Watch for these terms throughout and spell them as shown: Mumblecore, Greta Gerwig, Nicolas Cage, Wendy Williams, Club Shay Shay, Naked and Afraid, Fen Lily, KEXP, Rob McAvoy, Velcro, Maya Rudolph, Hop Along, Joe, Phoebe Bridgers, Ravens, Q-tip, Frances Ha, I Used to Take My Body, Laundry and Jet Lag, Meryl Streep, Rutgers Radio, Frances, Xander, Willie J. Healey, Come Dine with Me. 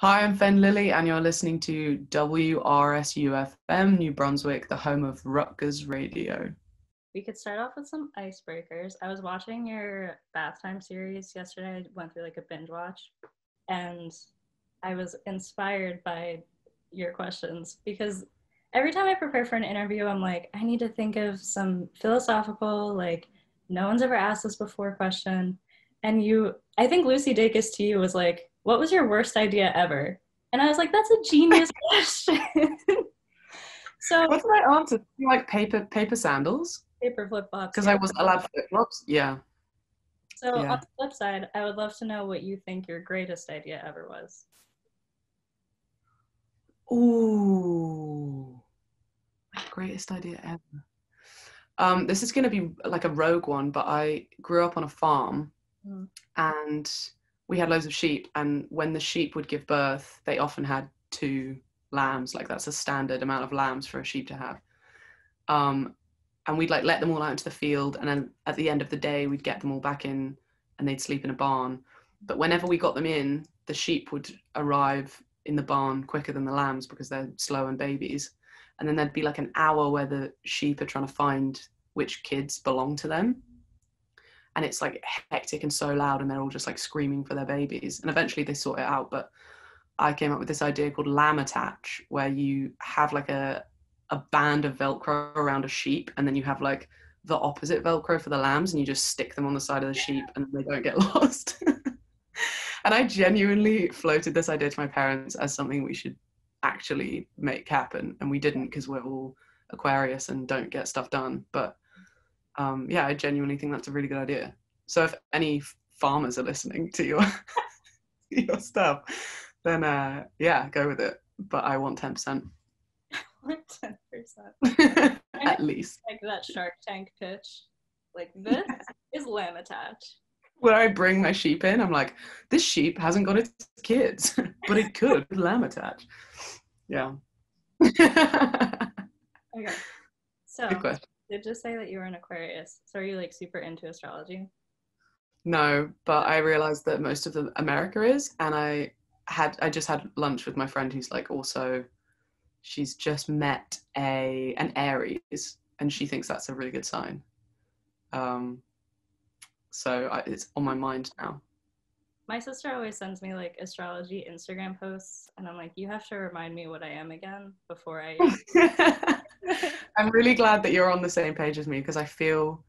Hi, I'm Fen Lily, and you're listening to WRSUFM, New Brunswick, the home of Rutgers Radio. We could start off with some icebreakers. I was watching your Bath Time series yesterday. I went through like a binge watch, and I was inspired by your questions because every time I prepare for an interview, I'm like, I need to think of some philosophical, like, no one's ever asked this before question. And you, I think Lucy Dacus to you was like, what was your worst idea ever? And I was like, that's a genius question. So what's my answer? Like paper sandals? Paper flip-flops. Because I wasn't allowed flip-flops, yeah. So yeah. On the flip side, I would love to know what you think your greatest idea ever was. Ooh, my greatest idea ever. This is going to be like a rogue one, but I grew up on a farm and we had loads of sheep, and when the sheep would give birth, they often had 2 lambs. Like, that's a standard amount of lambs for a sheep to have. And we'd like let them all out into the field, and then at the end of the day, we'd get them all back in and they'd sleep in a barn. But whenever we got them in, the sheep would arrive in the barn quicker than the lambs because they're slow and babies. And then there'd be like an hour where the sheep are trying to find which kids belong to them. And it's like hectic and so loud, and they're all just like screaming for their babies. And eventually they sort it out. But I came up with this idea called lamb attach, where you have like a band of Velcro around a sheep, and then you have like the opposite Velcro for the lambs, and you just stick them on the side of the sheep and they don't get lost. And I genuinely floated this idea to my parents as something we should actually make happen, and we didn't because we're all Aquarius and don't get stuff done. But yeah, I genuinely think that's a really good idea. So if any farmers are listening to your your stuff, then yeah, go with it. But I want 10%. 10%. At least. Like that Shark Tank pitch. Like, this is lamb attach. Where I bring my sheep in, I'm like, this sheep hasn't got its kids, but it could with lamb attach. Yeah. Okay. So, good question. Did you just say that you were an Aquarius? So are you like super into astrology? No, but I realized that most of America is, and I just had lunch with my friend who's like also, she's just met an Aries, and she thinks that's a really good sign. So it's on my mind now. My sister always sends me like astrology Instagram posts, and I'm like, you have to remind me what I am again before I... I'm really glad that you're on the same page as me, because I feel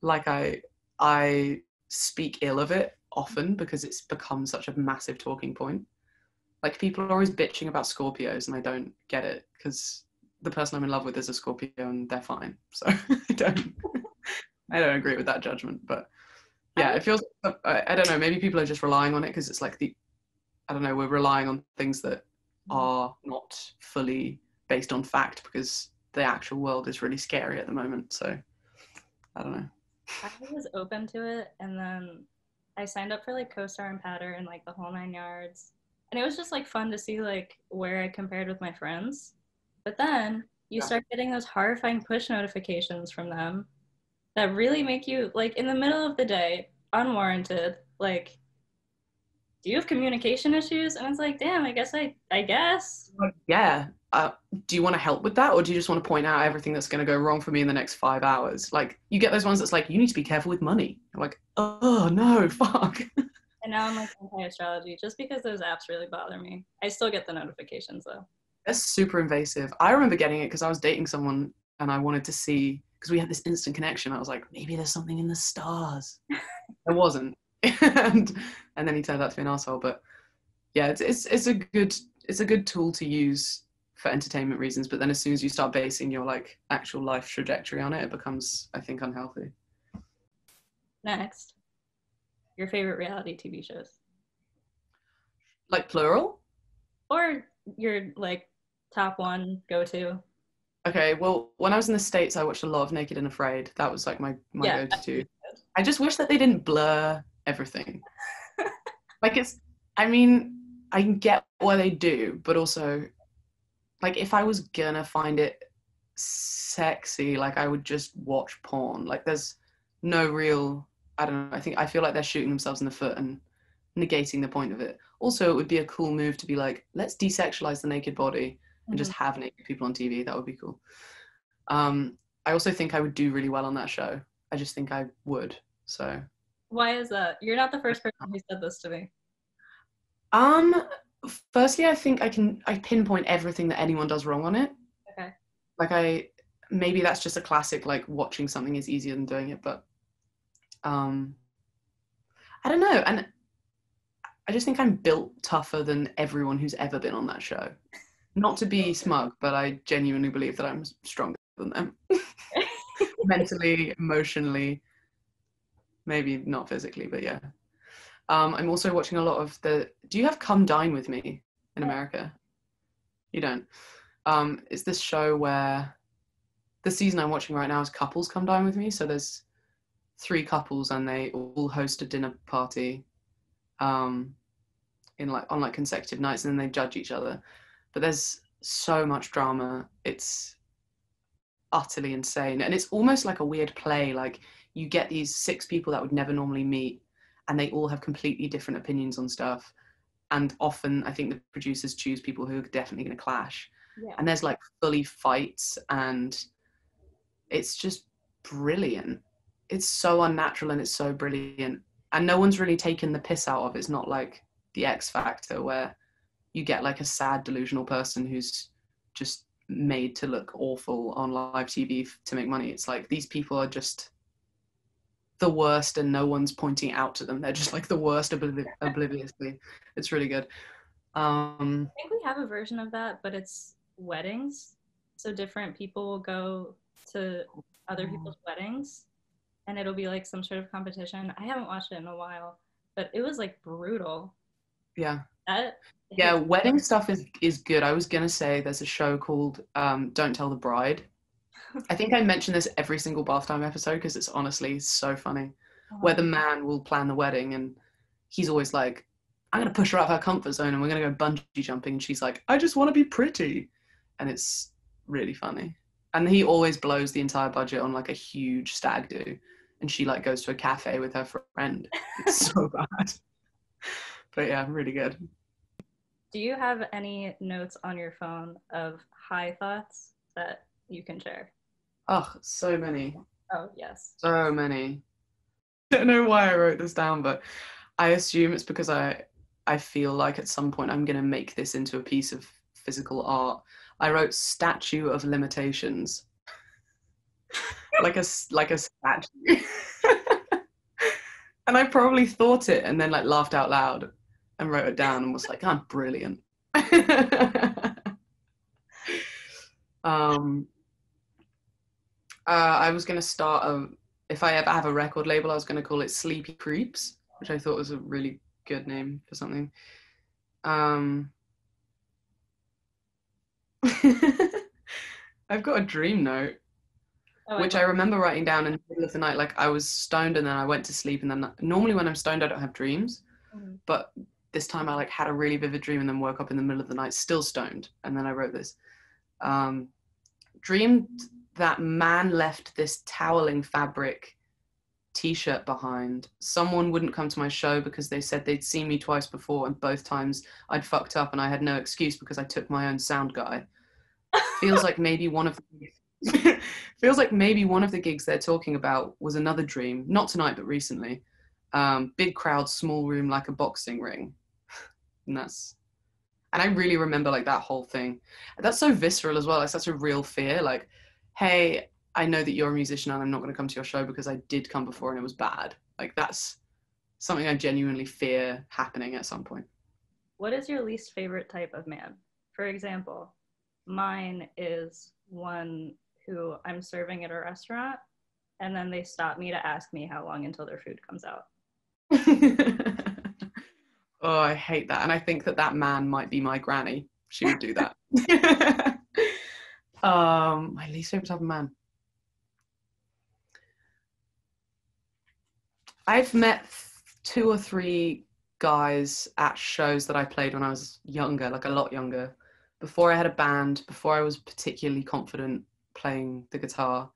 like I speak ill of it often because it's become such a massive talking point. Like, people are always bitching about Scorpios, and I don't get it because the person I'm in love with is a Scorpio and they're fine. So I don't agree with that judgment, but yeah, it feels, I don't know, maybe people are just relying on it because it's like we're relying on things that are not fully based on fact because the actual world is really scary at the moment. So I don't know. I was open to it, and then I signed up for like CoStar and Pattern and like the whole 9 yards. And it was just like fun to see like where I compared with my friends. But then you start getting those horrifying push notifications from them that really make you, like, in the middle of the day, unwarranted, like, do you have communication issues? And it's like, damn, I guess. Yeah. Do you want to help with that? Or do you just want to point out everything that's going to go wrong for me in the next 5 hours? Like, you get those ones that's like, you need to be careful with money. I'm like, oh, no, fuck. And now I'm like anti-astrology just because those apps really bother me. I still get the notifications, though. That's super invasive. I remember getting it because I was dating someone and I wanted to see... because we had this instant connection. I was like, maybe there's something in the stars. There wasn't. and then he turned out to be an asshole. But yeah, it's a good tool to use for entertainment reasons. But then as soon as you start basing your like actual life trajectory on it, it becomes, I think, unhealthy. Next, your favorite reality TV shows. Like plural? Or your like top one go-to. Okay, well, when I was in the States, I watched a lot of Naked and Afraid. That was like my go-to. I just wish that they didn't blur everything. Like, it's, I mean, I can get why they do, but also, like, if I was gonna find it sexy, like, I would just watch porn. Like, there's no real, I feel like they're shooting themselves in the foot, and negating the point of it. Also, it would be a cool move to be like, let's desexualize the naked body and just have naked people on TV. That would be cool. I also think I would do really well on that show. I just think I would. So why is that? You're not the first person who said this to me. Firstly, I think I pinpoint everything that anyone does wrong on it. Okay. Like maybe that's just a classic, like watching something is easier than doing it, but I don't know. And I just think I'm built tougher than everyone who's ever been on that show. Not to be smug, but I genuinely believe that I'm stronger than them. Mentally, emotionally, maybe not physically, but yeah. I'm also watching a lot of do you have Come Dine with Me in America? You don't. It's this show where the season I'm watching right now is couples come dine with me. So there's 3 couples and they all host a dinner party on consecutive nights, and then they judge each other. But there's so much drama. It's utterly insane. And it's almost like a weird play. Like you get these 6 people that would never normally meet, and they all have completely different opinions on stuff. And often I think the producers choose people who are definitely going to clash. Yeah. And there's like fully fights, and it's just brilliant. It's so unnatural and it's so brilliant. And no one's really taken the piss out of it. It's not like the X Factor where you get like a sad delusional person who's just made to look awful on live TV to make money. It's like these people are just the worst and no one's pointing out to them. They're just like the worst obliviously. It's really good. I think we have a version of that, but it's weddings. So different people will go to other people's weddings and it'll be like some sort of competition. I haven't watched it in a while, but it was like brutal. Yeah. Yeah, wedding stuff is good. I was going to say there's a show called Don't Tell the Bride. I think I mention this every single Bath Time episode because it's honestly so funny. Oh. Where the man will plan the wedding and he's always like, I'm going to push her out of her comfort zone and we're going to go bungee jumping. And she's like, I just want to be pretty. And it's really funny. And he always blows the entire budget on like a huge stag do. And she like goes to a cafe with her friend. It's so bad. But yeah, really good. Do you have any notes on your phone of high thoughts that you can share? Oh, so many. Oh, yes. So many. I don't know why I wrote this down, but I assume it's because I feel like at some point I'm going to make this into a piece of physical art. I wrote statue of limitations. like a statue. And I probably thought it and then like laughed out loud and wrote it down and was like, I'm brilliant. I was going to start, if I ever have a record label, I was going to call it Sleepy Creeps, which I thought was a really good name for something. I've got a dream note, which I remember writing down in the middle of the night. Like I was stoned and then I went to sleep, and then normally when I'm stoned I don't have dreams, but this time I like had a really vivid dream and then woke up in the middle of the night still stoned, and then I wrote this. Dreamed that man left this toweling fabric t-shirt behind. Someone wouldn't come to my show because they said they'd seen me twice before and both times I'd fucked up and I had no excuse because I took my own sound guy. Feels like maybe one of the gigs they're talking about was another dream, not tonight but recently. Big crowd, small room, like a boxing ring. And I really remember like that whole thing. That's so visceral as well. Like such a real fear. Like, hey, I know that you're a musician and I'm not going to come to your show because I did come before and it was bad. Like that's something I genuinely fear happening at some point. What is your least favorite type of man? For example, mine is one who I'm serving at a restaurant and then they stop me to ask me how long until their food comes out. Oh, I hate that. And I think that man might be my granny. She would do that. My least favorite type of man. I've met 2 or 3 guys at shows that I played when I was younger, like a lot younger, before I had a band, before I was particularly confident playing the guitar.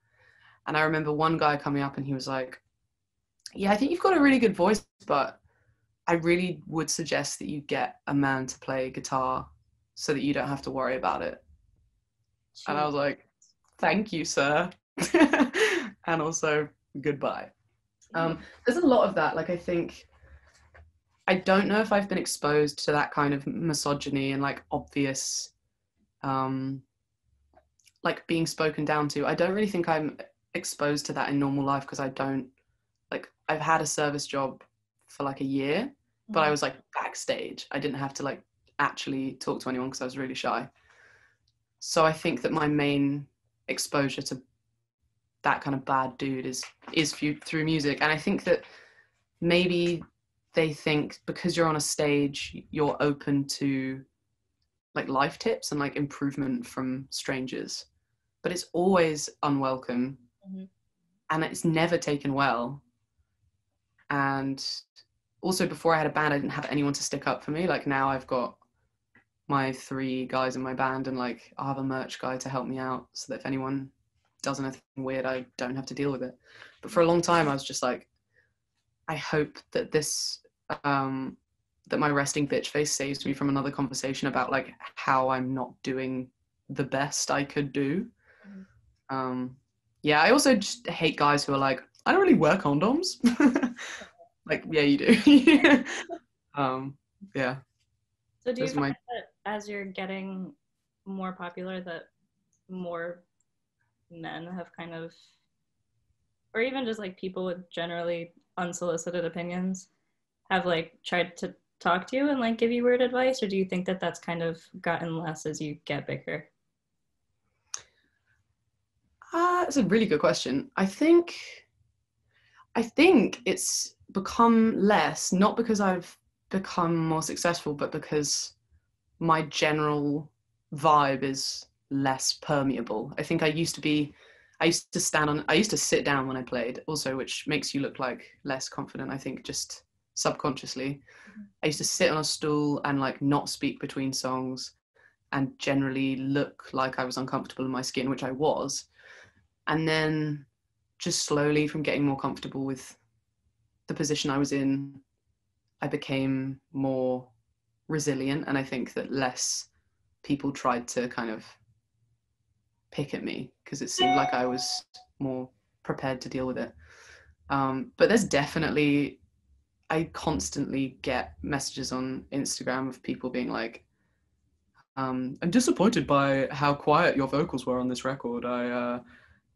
And I remember one guy coming up and he was like, yeah, I think you've got a really good voice, but I really would suggest that you get a man to play guitar so that you don't have to worry about it. Jeez. And I was like, thank you, sir. And also goodbye. There's a lot of that. Like, I think, I don't know if I've been exposed to that kind of misogyny and like obvious, like being spoken down to. I don't really think I'm exposed to that in normal life, because I don't, like, I've had a service job for like a year, but I was like backstage. I didn't have to like actually talk to anyone because I was really shy. So I think that my main exposure to that kind of bad dude is through music. And I think that maybe they think because you're on a stage, you're open to like life tips and like improvement from strangers, but it's always unwelcome and it's never taken well. And also, before I had a band, I didn't have anyone to stick up for me. Like, now I've got my three guys in my band, and like I'll have a merch guy to help me out so that if anyone does anything weird, I don't have to deal with it. But for a long time, I was just like, I hope that this, that my resting bitch face saves me from another conversation about like how I'm not doing the best I could do. Yeah, I also just hate guys who are like, I don't really wear condoms. Like, yeah, you do. Yeah. So do you find that as you're getting more popular, that more men have kind of, or even just like people with generally unsolicited opinions, have like tried to talk to you and like give you weird advice? Or do you think that that's kind of gotten less as you get bigger? That's a really good question. I think it's become less, not because I've become more successful, but because my general vibe is less permeable. I think I used to sit down when I played also, which makes you look like less confident, I think, just subconsciously. I used to sit on a stool and like not speak between songs and generally look like I was uncomfortable in my skin, which I was. And then just slowly, from getting more comfortable with the position I was in, I became more resilient. And I think that less people tried to kind of pick at me because it seemed like I was more prepared to deal with it. But there's definitely, I constantly get messages on Instagram of people being like, I'm disappointed by how quiet your vocals were on this record.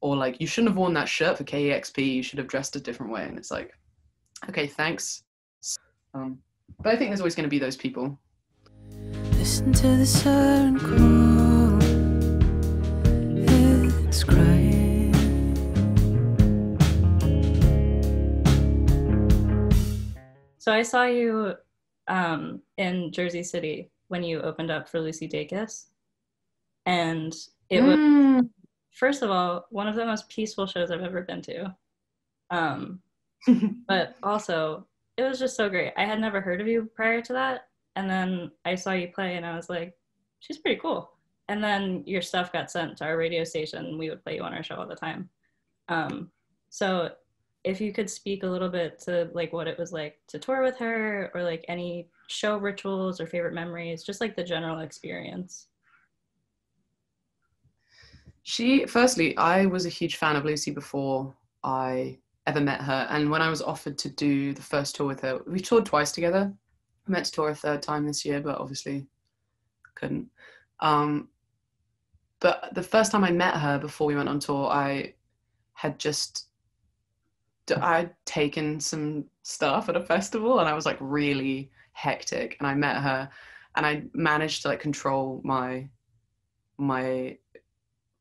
Or like, you shouldn't have worn that shirt for KEXP, you should have dressed a different way. And it's like, okay, thanks. But I think there's always going to be those people. Listen to the sun crawl, it's crying. So I saw you in Jersey City when you opened up for Lucy Dacus. And it was... First of all, one of the most peaceful shows I've ever been to. But also, it was just so great. I had never heard of you prior to that. And then I saw you play and I was like, she's pretty cool. And then your stuff got sent to our radio station and we would play you on our show all the time. So if you could speak a little bit to like what it was like to tour with her, or like any show rituals or favorite memories, just like the general experience. Firstly, I was a huge fan of Lucy before I ever met her. And when I was offered to do the first tour with her, we toured twice together. I meant to tour a third time this year, but obviously couldn't. But the first time I met her before we went on tour, I'd taken some stuff at a festival and I was like really hectic. And I met her and I managed to like control my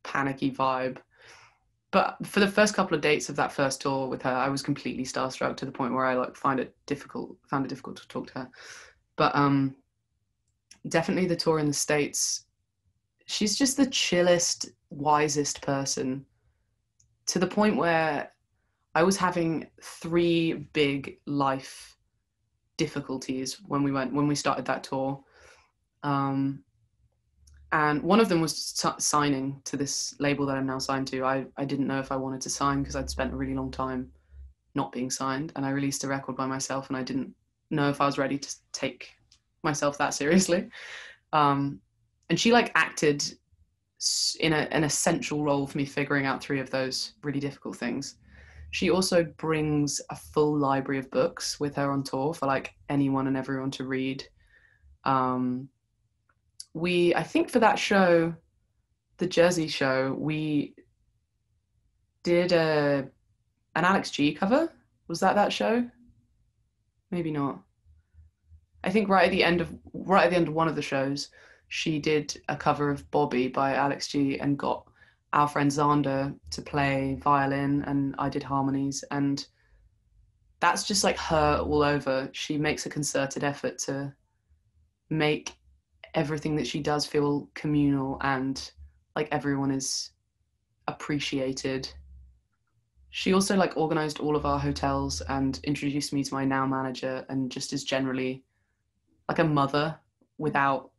panicky vibe, but for the first couple of dates of that first tour with her, I was completely starstruck to the point where I like found it difficult to talk to her. But definitely the tour in the States, she's just the chillest, wisest person, to the point where I was having three big life difficulties when we started that tour. And one of them was signing to this label that I'm now signed to. I didn't know if I wanted to sign because I'd spent a really long time not being signed, and I released a record by myself and I didn't know if I was ready to take myself that seriously. And she like acted in an essential role for me figuring out three of those really difficult things. She also brings a full library of books with her on tour for like anyone and everyone to read. I think for that show, the Jersey show, we did an Alex G cover. Was that show? Maybe not. I think right at the end of one of the shows, she did a cover of Bobby by Alex G and got our friend Xander to play violin, and I did harmonies, and that's just like her all over. She makes a concerted effort to make everything that she does feel communal and like everyone is appreciated. She also like organized all of our hotels and introduced me to my now manager, and just is generally like a mother without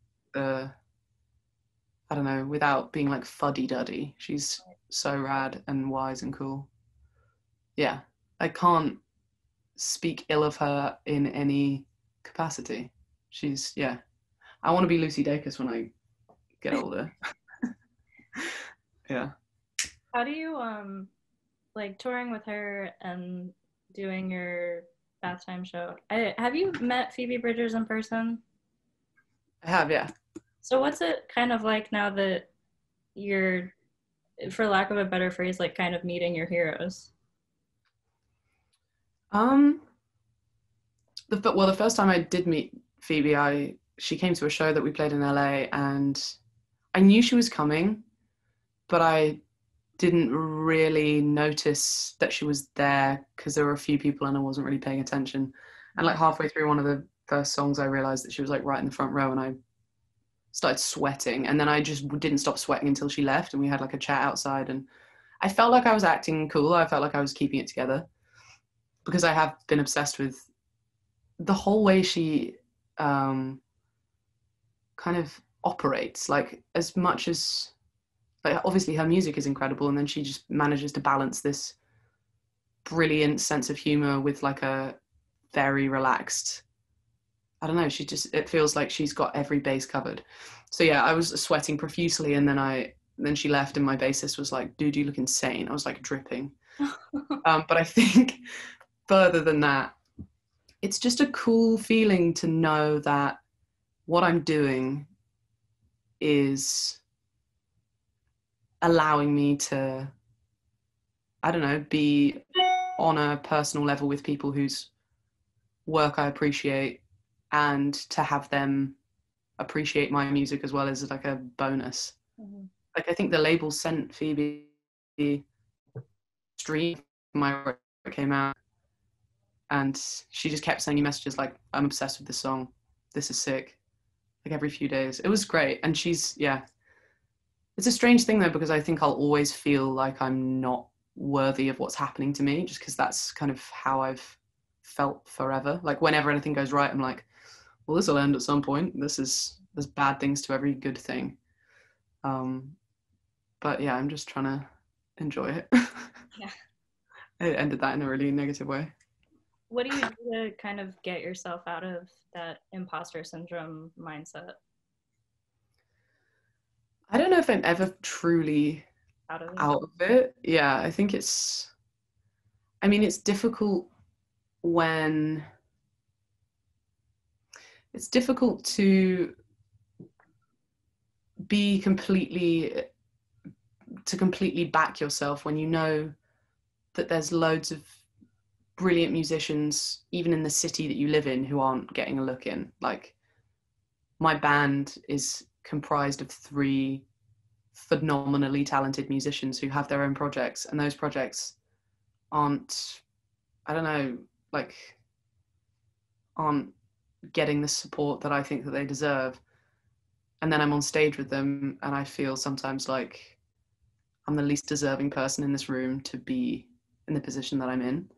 without being like fuddy-duddy. She's so rad and wise and cool. Yeah, I can't speak ill of her in any capacity. She's, yeah. I want to be Lucy Dacus when I get older. Yeah. How do you, like touring with her and doing your bath time show, have you met Phoebe Bridgers in person? I have, yeah. So what's it kind of like now that you're, for lack of a better phrase, like kind of meeting your heroes? The first time I did meet Phoebe, she came to a show that we played in LA, and I knew she was coming, but I didn't really notice that she was there because there were a few people and I wasn't really paying attention. And like halfway through one of the first songs, I realized that she was like right in the front row, and I started sweating, and then I just didn't stop sweating until she left, and we had like a chat outside, and I felt like I was acting cool. I felt like I was keeping it together, because I have been obsessed with the whole way she kind of operates. Like, as much as like obviously her music is incredible, and then she just manages to balance this brilliant sense of humor with like a very relaxed, I don't know, it feels like she's got every base covered. So yeah, I was sweating profusely, and then she left, and my bassist was like, dude, you look insane. I was like dripping. But I think further than that, it's just a cool feeling to know that what I'm doing is allowing me to, I don't know, be on a personal level with people whose work I appreciate, and to have them appreciate my music as well is like a bonus. Mm-hmm. Like, I think the label sent Phoebe Streep, my work came out, and she just kept sending messages like, I'm obsessed with this song, this is sick, like every few days. It was great. And she's, yeah. It's a strange thing though, because I think I'll always feel like I'm not worthy of what's happening to me, just because that's kind of how I've felt forever. Like, whenever anything goes right, I'm like, well, this will end at some point. There's bad things to every good thing. But yeah, I'm just trying to enjoy it. Yeah. It ended that in a really negative way. What do you do to kind of get yourself out of that imposter syndrome mindset? I don't know if I'm ever truly out of it. Yeah, I think it's difficult when it's difficult to be completely back yourself when you know that there's loads of brilliant musicians, even in the city that you live in, who aren't getting a look in. Like, my band is comprised of 3 phenomenally talented musicians who have their own projects, and those projects aren't getting the support that I think that they deserve. And then I'm on stage with them, and I feel sometimes like I'm the least deserving person in this room to be in the position that I'm in.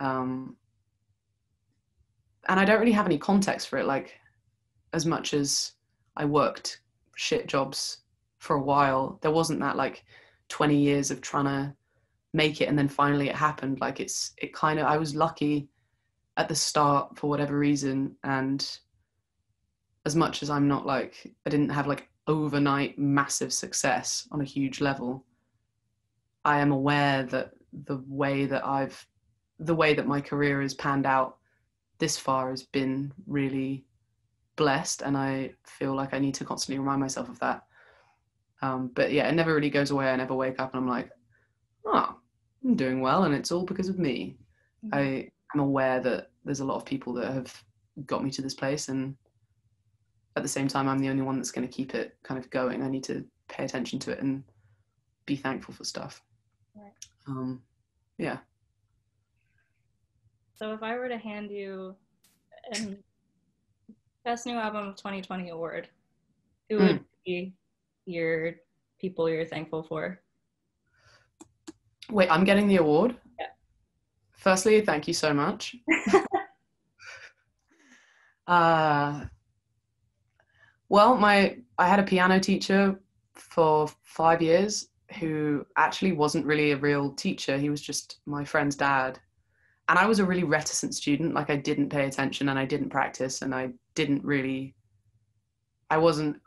And I don't really have any context for it. Like, as much as I worked shit jobs for a while, there wasn't that like 20 years of trying to make it and then finally it happened. Like, I was lucky at the start for whatever reason. And as much as I'm not like, I didn't have like overnight massive success on a huge level, I am aware that the way that my career has panned out this far has been really blessed, and I feel like I need to constantly remind myself of that. But yeah, it never really goes away. I never wake up and I'm like, oh, I'm doing well, and it's all because of me. Mm-hmm. I am aware that there's a lot of people that have got me to this place, and at the same time, I'm the only one that's going to keep it kind of going. I need to pay attention to it and be thankful for stuff. Right. Yeah. So if I were to hand you a Best New Album of 2020 award, who would be your people you're thankful for? Wait, I'm getting the award? Yeah. Firstly, thank you so much. Well, I had a piano teacher for 5 years who actually wasn't really a real teacher. He was just my friend's dad. And I was a really reticent student. Like, I didn't pay attention and I didn't practice, and I wasn't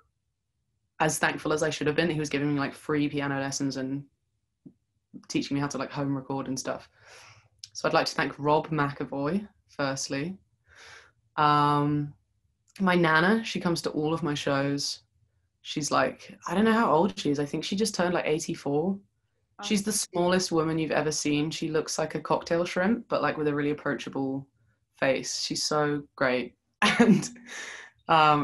as thankful as I should have been. He was giving me like free piano lessons and teaching me how to like home record and stuff. So I'd like to thank Rob McAvoy, firstly. My Nana, she comes to all of my shows. She's like, I don't know how old she is. I think she just turned like 84. She's the smallest woman you've ever seen. She looks like a cocktail shrimp, but like with a really approachable face. She's so great. And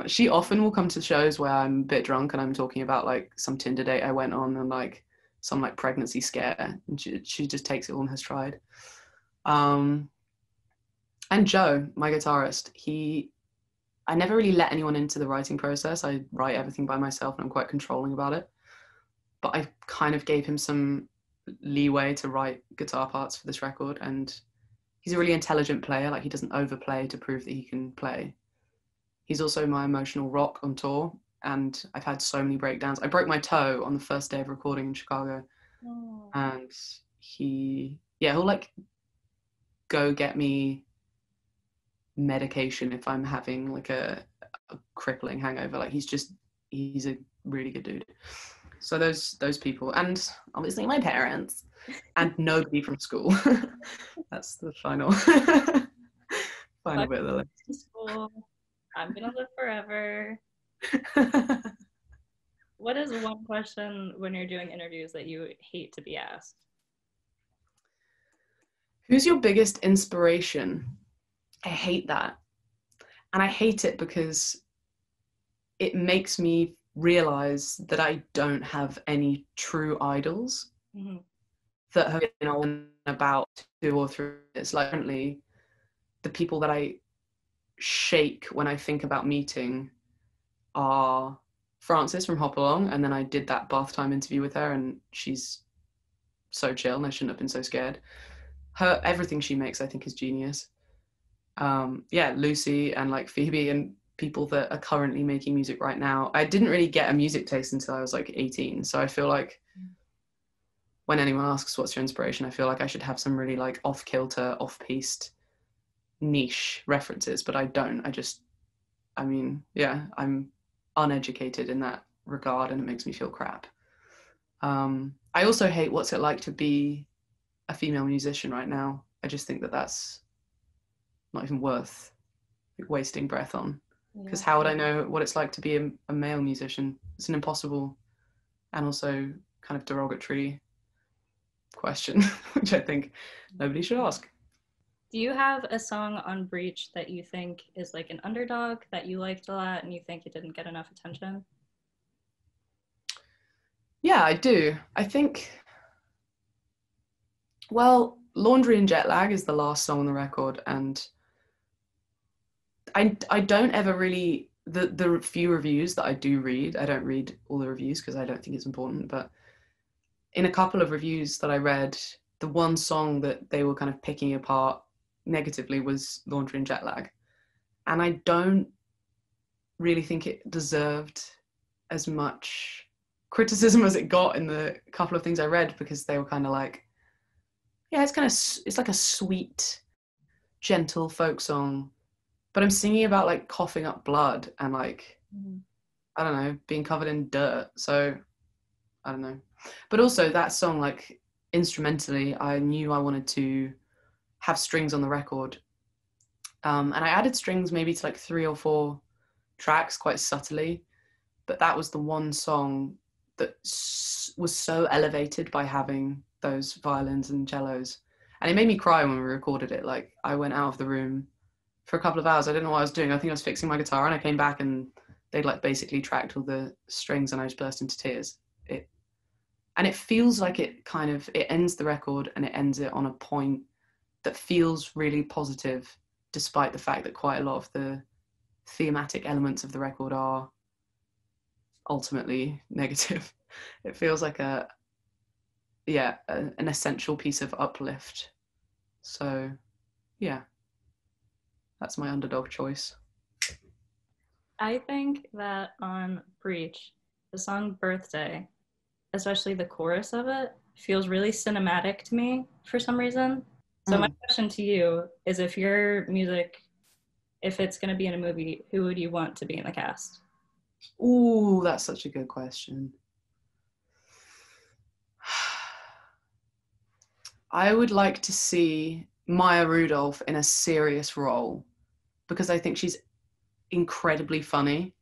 she often will come to shows where I'm a bit drunk and I'm talking about like some Tinder date I went on and like some like pregnancy scare. And she just takes it all in her stride. And Joe, my guitarist, I never really let anyone into the writing process. I write everything by myself and I'm quite controlling about it. But I kind of gave him some leeway to write guitar parts for this record, and he's a really intelligent player. Like, he doesn't overplay to prove that he can play. He's also my emotional rock on tour, and I've had so many breakdowns. I broke my toe on the first day of recording in Chicago. Oh. And he'll like go get me medication if I'm having like a crippling hangover. Like, he's a really good dude. So those people, and obviously my parents, and nobody from school. That's the final bit of the list. School. I'm gonna live forever. What is one question when you're doing interviews that you hate to be asked? Who's your biggest inspiration? I hate that, and I hate it because it makes me realize that I don't have any true idols. Mm-hmm. That have been on about 2 or 3 years. Like, currently, the people that I shake when I think about meeting are Frances from Hop Along, and then I did that bath time interview with her, and she's so chill, and I shouldn't have been so scared. Everything she makes, I think, is genius. Lucy and like Phoebe and people that are currently making music right now. I didn't really get a music taste until I was like 18. So I feel like when anyone asks what's your inspiration, I feel like I should have some really like off kilter, off piste niche references, but I don't. I'm uneducated in that regard, and it makes me feel crap. I also hate what's it like to be a female musician right now. I just think that that's not even worth wasting breath on, because how would I know what it's like to be a male musician? It's an impossible and also kind of derogatory question, which I think nobody should ask. Do you have a song on Breach that you think is like an underdog that you liked a lot and you think it didn't get enough attention? Yeah, I do. I think, well, Laundry and Jet Lag is the last song on the record, and I don't ever really, the few reviews that I do read, I don't read all the reviews because I don't think it's important, but in a couple of reviews that I read, the one song that they were kind of picking apart negatively was Laundry and Jet Lag. And I don't really think it deserved as much criticism as it got in the couple of things I read, because they were kind of like, yeah, it's like a sweet gentle folk song, but I'm singing about like coughing up blood and like, I don't know, being covered in dirt. So I don't know. But also that song, like instrumentally, I knew I wanted to have strings on the record. And I added strings maybe to like 3 or 4 tracks quite subtly, but that was the one song that was so elevated by having those violins and cellos. And it made me cry when we recorded it. Like I went out of the room for a couple of hours. I didn't know what I was doing. I think I was fixing my guitar, and I came back and they'd like basically tracked all the strings, and I just burst into tears. And it feels like it kind of, it ends the record and it ends it on a point that feels really positive, despite the fact that quite a lot of the thematic elements of the record are ultimately negative. It feels like an essential piece of uplift. So yeah, that's my underdog choice. I think that on Breach, the song Birthday, especially the chorus of it, feels really cinematic to me for some reason. So my question to you is, if your music, if it's going to be in a movie, who would you want to be in the cast? Ooh, that's such a good question. I would like to see Maya Rudolph in a serious role, because I think she's incredibly funny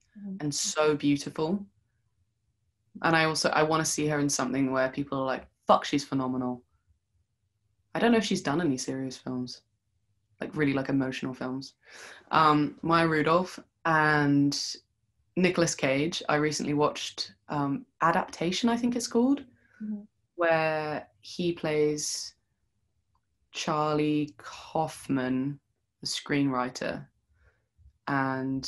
and so beautiful. And I want to see her in something where people are like, fuck, she's phenomenal. I don't know if she's done any serious films, like really like emotional films. Maya Rudolph and Nicolas Cage. I recently watched Adaptation, I think it's called, where he plays Charlie Kaufman, the screenwriter, and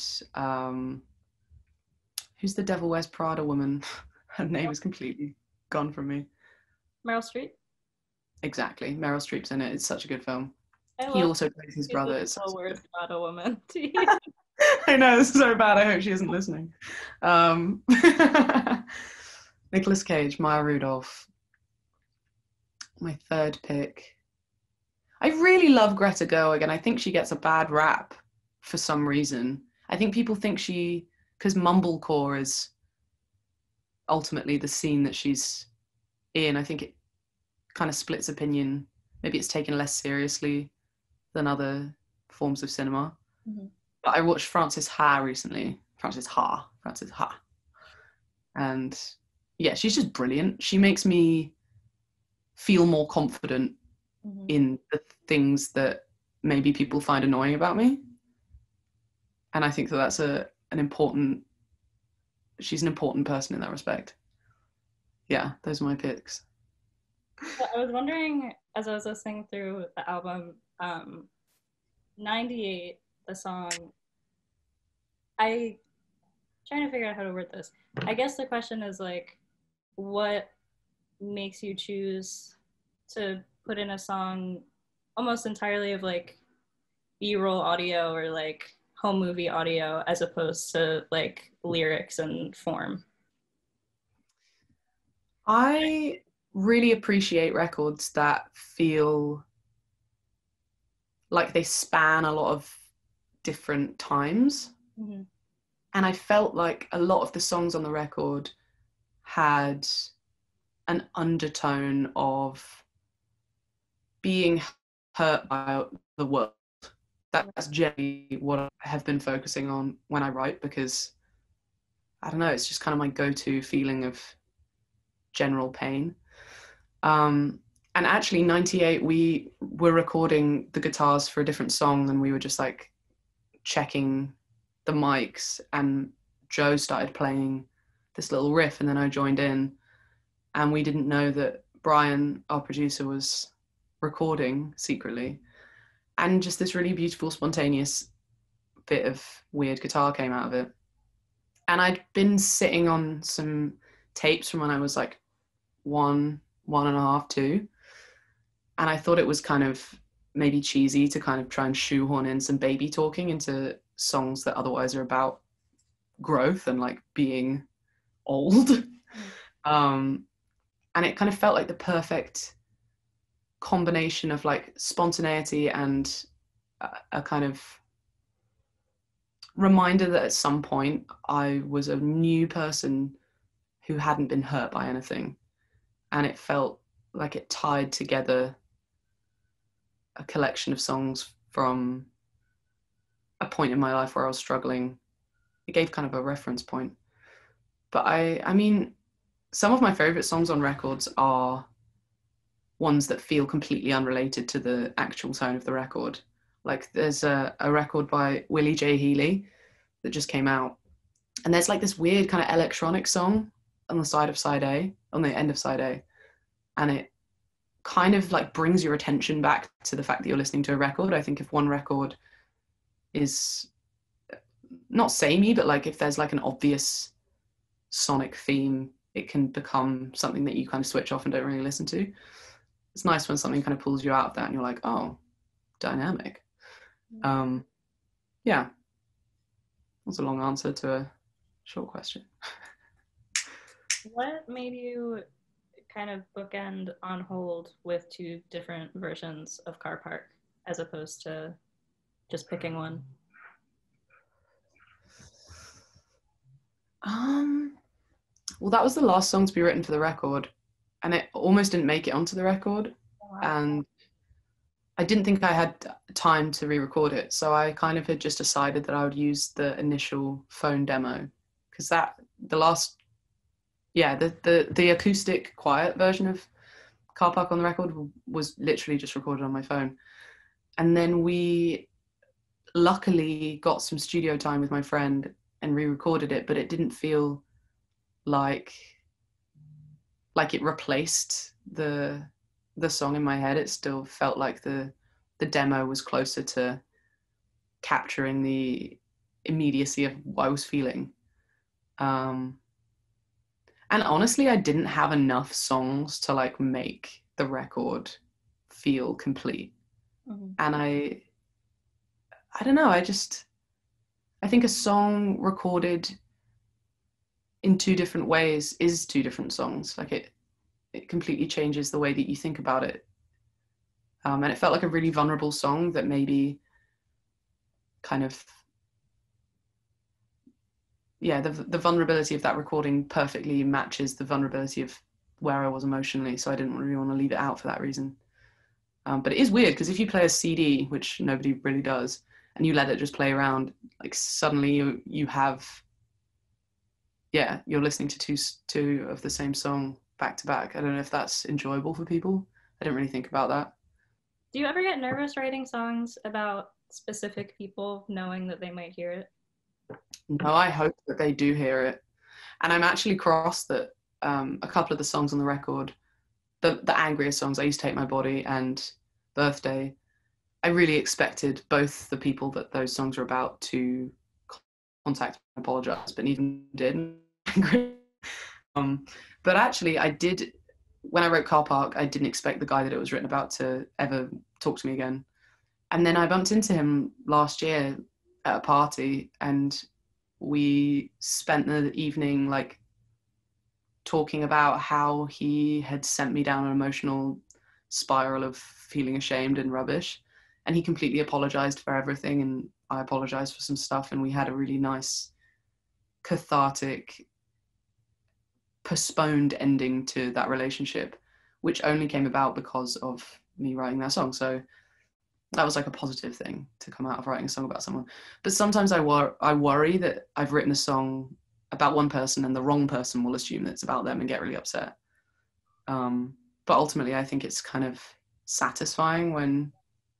who's the Devil Wears Prada woman? Her name is completely gone from me. Meryl Streep. Exactly, Meryl Streep's in it. It's such a good film. He also plays his brother. It's so weird about a woman. I know, this is so bad. I hope she isn't listening. Nicolas Cage, Maya Rudolph. My third pick. I really love Greta Gerwig, and I think she gets a bad rap for some reason. I think people think because Mumblecore is ultimately the scene that she's in. I think it kind of splits opinion. Maybe it's taken less seriously than other forms of cinema. But I watched Frances Ha recently. Frances Ha. And yeah, she's just brilliant. She makes me feel more confident in the things that maybe people find annoying about me. And I think that that's she's an important person in that respect. Yeah, those are my picks. So I was wondering, as I was listening through the album, 98, the song, I'm trying to figure out how to word this. I guess the question is, like, what makes you choose to put in a song almost entirely of, like, B-roll audio or, like, home movie audio as opposed to, like, lyrics and form? I really appreciate records that feel like they span a lot of different times. And I felt like a lot of the songs on the record had an undertone of being hurt by the world. That's generally what I have been focusing on when I write, because I don't know, it's just kind of my go-to feeling of general pain. And actually 98, we were recording the guitars for a different song than we were just like checking the mics, and Joe started playing this little riff and then I joined in, and we didn't know that Brian, our producer, was recording secretly, and just this really beautiful spontaneous bit of weird guitar came out of it. And I'd been sitting on some tapes from when I was like 1, 1.5, 2. And I thought it was kind of maybe cheesy to kind of try and shoehorn in some baby talking into songs that otherwise are about growth and like being old. And it kind of felt like the perfect combination of like spontaneity and a kind of reminder that at some point I was a new person who hadn't been hurt by anything. And it felt like it tied together a collection of songs from a point in my life where I was struggling. It gave kind of a reference point. But I mean, some of my favorite songs on records are ones that feel completely unrelated to the actual tone of the record. Like there's a record by Willie J. Healey that just came out, and there's like this weird kind of electronic song on the side of side A, on the end of side A, and it kind of like brings your attention back to the fact that you're listening to a record. I think if one record is not samey, but like if there's like an obvious sonic theme, it can become something that you kind of switch off and don't really listen to. It's nice when something kind of pulls you out of that and you're like, oh, dynamic. Yeah, that's a long answer to a short question. What made you kind of bookend On Hold with two different versions of Car Park as opposed to just picking one? Well, that was the last song to be written for the record, and it almost didn't make it onto the record. Wow. And I didn't think I had time to re-record it, so I kind of had just decided that I would use the initial phone demo, because that the acoustic quiet version of Car Park on the record was literally just recorded on my phone. And then we luckily got some studio time with my friend and re-recorded it, but it didn't feel like it replaced the song in my head. It still felt like the demo was closer to capturing the immediacy of what I was feeling. And honestly, I didn't have enough songs to like make the record feel complete. Mm-hmm. And I don't know, I think a song recorded in two different ways is two different songs. Like it completely changes the way that you think about it. And it felt like a really vulnerable song that maybe kind of, the vulnerability of that recording perfectly matches the vulnerability of where I was emotionally. So I didn't really want to leave it out for that reason. But it is weird, because if you play a CD, which nobody really does, and you let it just play around, like suddenly you have, you're listening to two of the same song back to back. I don't know if that's enjoyable for people. I didn't really think about that. Do you ever get nervous writing songs about specific people, knowing that they might hear it? No, I hope that they do hear it. And I'm actually cross that a couple of the songs on the record, the angriest songs, I Used to Take My Body and Birthday, I really expected both the people that those songs are about to contact and apologize, but even didn't. But actually I did, when I wrote Car Park, I didn't expect the guy that it was written about to ever talk to me again. And then I bumped into him last year at a party, and we spent the evening like talking about how he had sent me down an emotional spiral of feeling ashamed and rubbish. And he completely apologized for everything, and I apologized for some stuff, and we had a really nice cathartic postponed ending to that relationship, which only came about because of me writing that song. So that was like a positive thing to come out of writing a song about someone. But sometimes I worry that I've written a song about one person and the wrong person will assume that it's about them and get really upset. But ultimately I think it's kind of satisfying when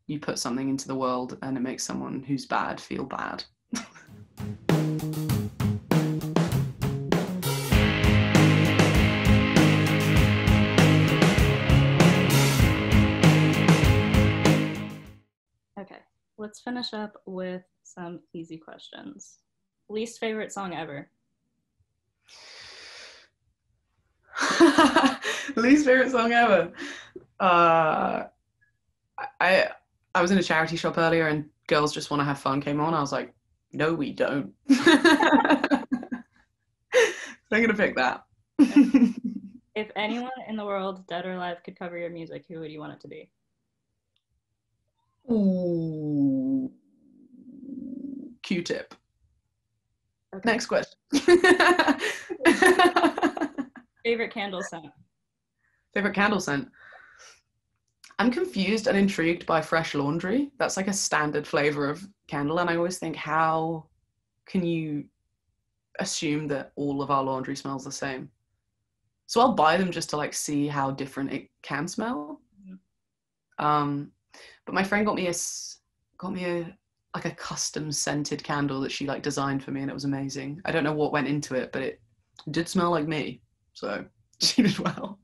you put something into the world and it makes someone who's bad feel bad. Let's finish up with some easy questions. Least favorite song ever? Least favorite song ever? I was in a charity shop earlier and Girls Just Want to Have Fun came on. I was like, no, we don't. I'm going to pick that. Okay. If anyone in the world, dead or alive, could cover your music, who would you want it to be? Ooh. Q-tip. Okay. Next question. Favorite candle scent? Favorite candle scent? I'm confused and intrigued by Fresh Laundry. That's like a standard flavor of candle, and I always think, how can you assume that all of our laundry smells the same? So I'll buy them just to like see how different it can smell. Mm-hmm. But my friend got me a like a custom scented candle that she like designed for me, and it was amazing. I don't know what went into it, but it did smell like me, so she did well.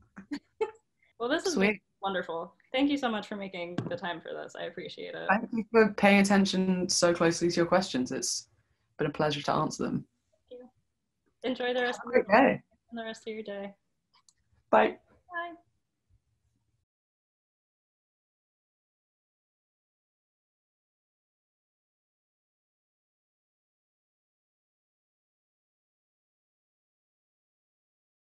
Well, this is wonderful. Thank you so much for making the time for this. I appreciate it. Thank you for paying attention so closely to your questions. It's been a pleasure to answer them. Thank you. Enjoy the rest of your day. Bye. Bye.